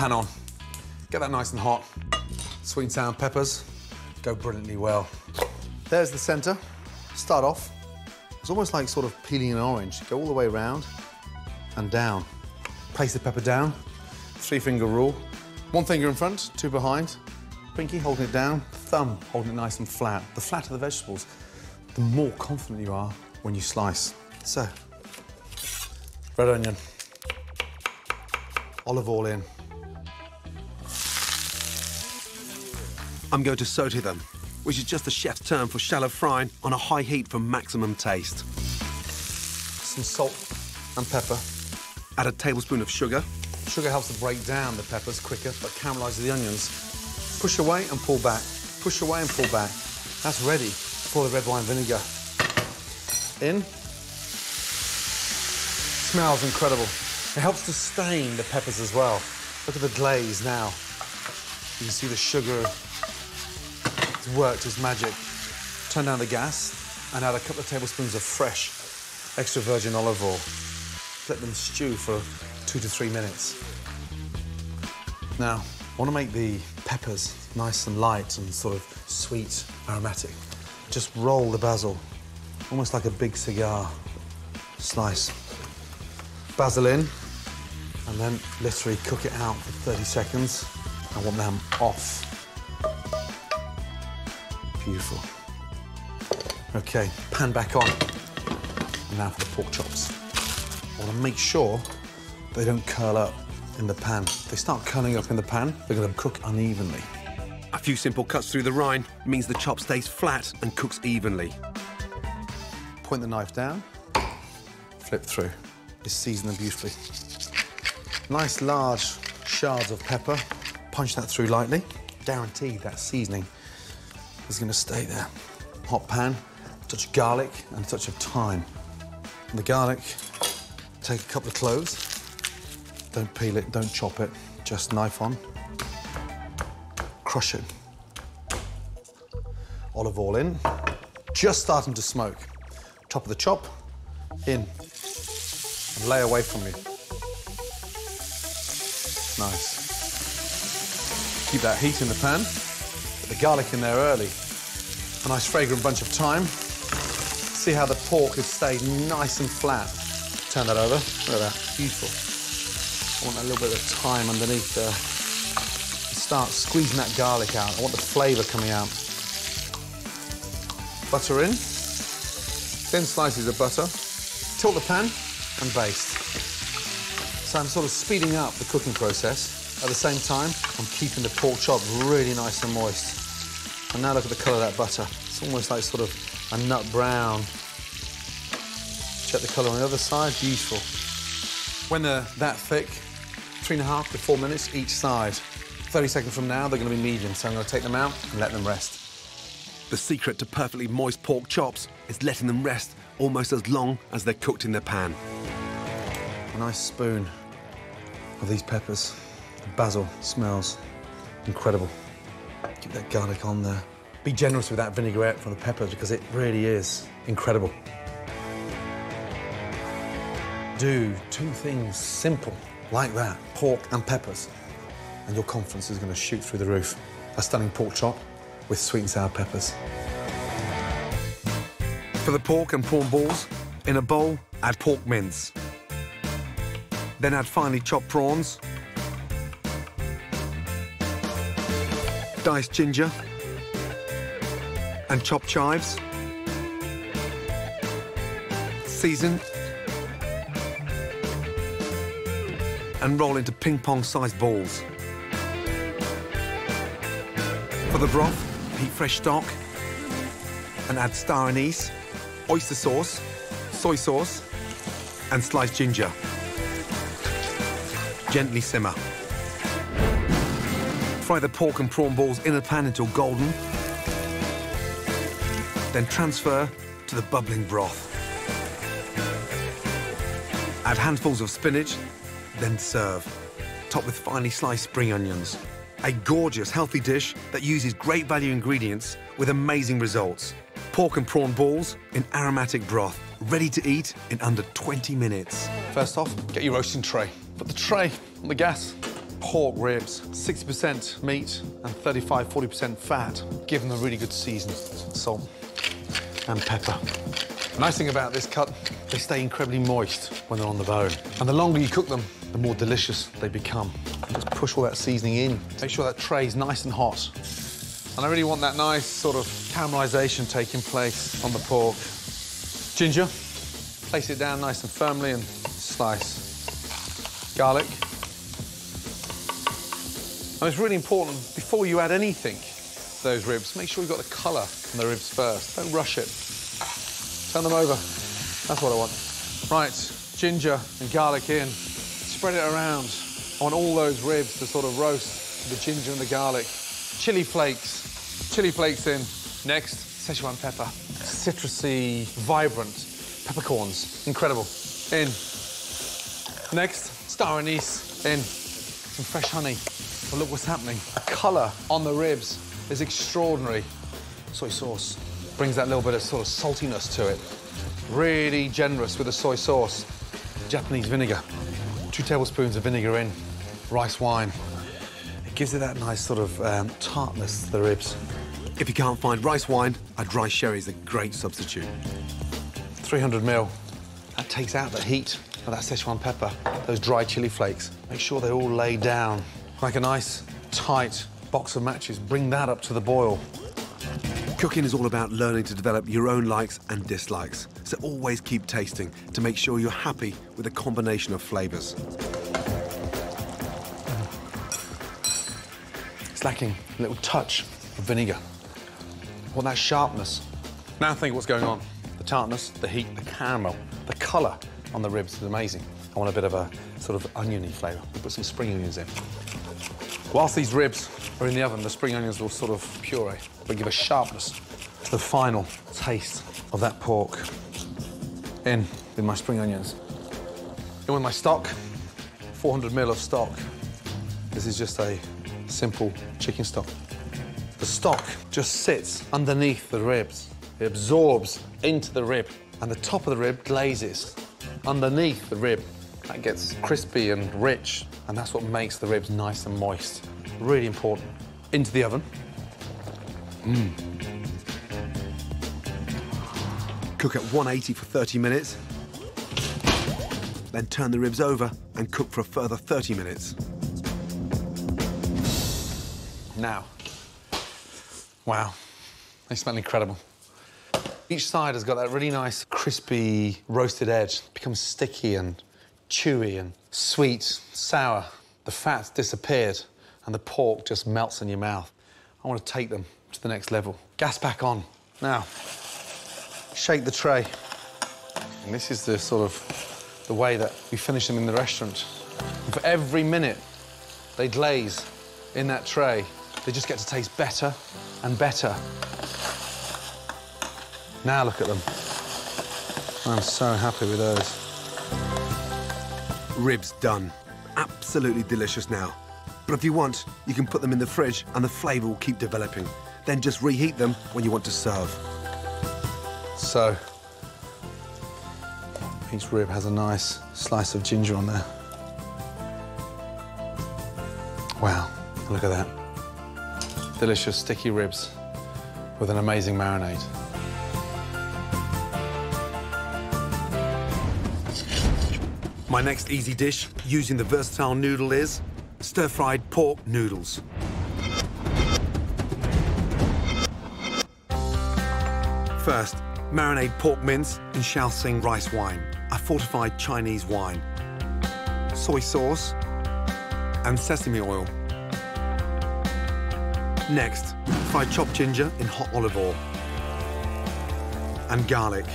pan on. Get that nice and hot. Sweet and sour peppers go brilliantly well. There's the centre. Start off. It's almost like sort of peeling an orange. Go all the way round and down. Place the pepper down. 3-finger rule. 1 finger in front, 2 behind. Pinky holding it down, thumb holding it nice and flat. The flatter the vegetables, the more confident you are when you slice. So, red onion, olive oil in. I'm going to saute them, which is just the chef's term for shallow frying on a high heat for maximum taste. Some salt and pepper. Add a tablespoon of sugar. Sugar helps to break down the peppers quicker, but caramelises the onions. Push away and pull back. Push away and pull back. That's ready for the red wine vinegar. In. Smells incredible. It helps to stain the peppers as well. Look at the glaze now. You can see the sugar. It's worked its magic. Turn down the gas and add a couple of tablespoons of fresh extra virgin olive oil. Let them stew for 2 to 3 minutes. Now, I want to make the peppers nice and light and sort of sweet, aromatic. Just roll the basil, almost like a big cigar. Slice. Basil in, and then literally cook it out for 30 seconds. I want them off. Beautiful. OK, pan back on. And now for the pork chops. I want to make sure they don't curl up in the pan. If they start curling up in the pan, they're going to cook unevenly. A few simple cuts through the rind means the chop stays flat and cooks evenly. Point the knife down, flip through. It's seasoned beautifully. Nice large shards of pepper. Punch that through lightly. Guaranteed that seasoning is going to stay there. Hot pan, a touch of garlic and a touch of thyme. And the garlic, take a couple of cloves. Don't peel it, don't chop it, just knife on. Crush it. Olive oil in. Just starting to smoke. Top of the chop, in. And lay away from you. Nice. Keep that heat in the pan. Put the garlic in there early. A nice fragrant bunch of thyme. See how the pork has stayed nice and flat. Turn that over. Look at that. Beautiful. I want a little bit of thyme underneath there. Start squeezing that garlic out. I want the flavour coming out. Butter in. Thin slices of butter. Tilt the pan and baste. So I'm sort of speeding up the cooking process. At the same time, I'm keeping the pork chop really nice and moist. And now look at the colour of that butter. It's almost like sort of a nut brown. Check the colour on the other side. Beautiful. When they're that thick, 3.5 to 4 minutes each side. 30 seconds from now, they're going to be medium, so I'm going to take them out and let them rest. The secret to perfectly moist pork chops is letting them rest almost as long as they're cooked in the pan. A nice spoon of these peppers. The basil smells incredible. Keep that garlic on there. Be generous with that vinaigrette from the peppers because it really is incredible. Do 2 things simple like that, pork and peppers, and your confidence is going to shoot through the roof. A stunning pork chop with sweet and sour peppers. For the pork and prawn balls, in a bowl, add pork mince. Then add finely chopped prawns, diced ginger, and chopped chives. Season. And roll into ping-pong-sized balls. For the broth, heat fresh stock and add star anise, oyster sauce, soy sauce, and sliced ginger. Gently simmer. Fry the pork and prawn balls in a pan until golden, then transfer to the bubbling broth. Add handfuls of spinach, then serve, topped with finely sliced spring onions. A gorgeous, healthy dish that uses great value ingredients with amazing results. Pork and prawn balls in aromatic broth, ready to eat in under 20 minutes. First off, get your roasting tray. Put the tray on the gas, pork ribs, 60% meat and 35–40% fat, given a really good season, salt and pepper. The nice thing about this cut, they stay incredibly moist when they're on the bone. And the longer you cook them, the more delicious they become. Just push all that seasoning in. Make sure that tray's nice and hot. And I really want that nice sort of caramelization taking place on the pork. Ginger, place it down nice and firmly and slice. Garlic. And it's really important, before you add anything to those ribs, make sure you've got the colour from the ribs first. Don't rush it. Turn them over. That's what I want. Right, ginger and garlic in. Spread it around. I want all those ribs to sort of roast the ginger and the garlic. Chili flakes. Chili flakes in. Next, Sichuan pepper. Citrusy, vibrant peppercorns. Incredible. In. Next, star anise. In. Some fresh honey. Well, look what's happening. The colour on the ribs is extraordinary. Soy sauce brings that little bit of sort of saltiness to it. Really generous with the soy sauce. Japanese vinegar. 2 tablespoons of vinegar in. Rice wine. It gives it that nice sort of tartness to the ribs. If you can't find rice wine, a dry sherry is a great substitute. 300 ml. That takes out the heat of that Sichuan pepper, those dry chili flakes. Make sure they all lay down. Like a nice, tight box of matches. Bring that up to the boil. Cooking is all about learning to develop your own likes and dislikes. So always keep tasting to make sure you're happy with a combination of flavours. It's lacking a little touch of vinegar. I want that sharpness. Now think what's going on. The tartness, the heat, the caramel, the colour on the ribs is amazing. I want a bit of a sort of oniony flavour. We'll put some spring onions in. Whilst these ribs are in the oven, the spring onions will sort of puree, but give a sharpness to the final taste of that pork. In with my spring onions. In with my stock, 400 ml of stock. This is just a simple chicken stock. The stock just sits underneath the ribs. It absorbs into the rib, and the top of the rib glazes underneath the rib. That gets crispy and rich, and that's what makes the ribs nice and moist. Really important. Into the oven. Cook at 180 for 30 minutes, then turn the ribs over and cook for a further 30 minutes. Now. Wow. They smell incredible. Each side has got that really nice, crispy, roasted edge. It becomes sticky and chewy and sweet, sour. The fat's disappeared and the pork just melts in your mouth. I want to take them to the next level. Gas back on. Now, shake the tray. And this is the sort of the way that we finish them in the restaurant. And for every minute they glaze in that tray, they just get to taste better and better. Now look at them. I'm so happy with those. Ribs done. Absolutely delicious now. But if you want, you can put them in the fridge and the flavour will keep developing. Then just reheat them when you want to serve. So, each rib has a nice slice of ginger on there. Wow, look at that. Delicious sticky ribs with an amazing marinade. My next easy dish, using the versatile noodle, is stir-fried pork noodles. First, marinate pork mince in Shaoxing rice wine, a fortified Chinese wine, soy sauce and sesame oil. Next, fry chopped ginger in hot olive oil and garlic.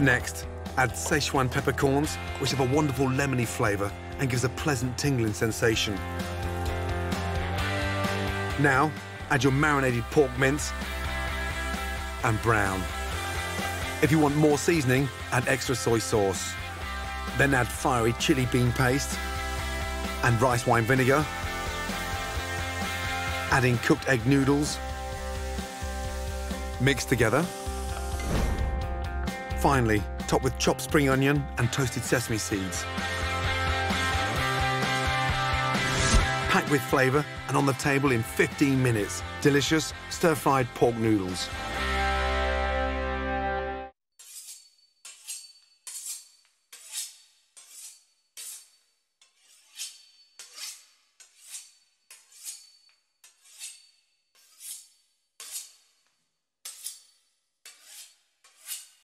Next, add Sichuan peppercorns, which have a wonderful lemony flavour and gives a pleasant tingling sensation. Now, add your marinated pork mince and brown. If you want more seasoning, add extra soy sauce. Then add fiery chili bean paste and rice wine vinegar. Add in cooked egg noodles. Mix together. Finally, top with chopped spring onion and toasted sesame seeds. packed with flavour and on the table in 15 minutes. Delicious stir-fried pork noodles.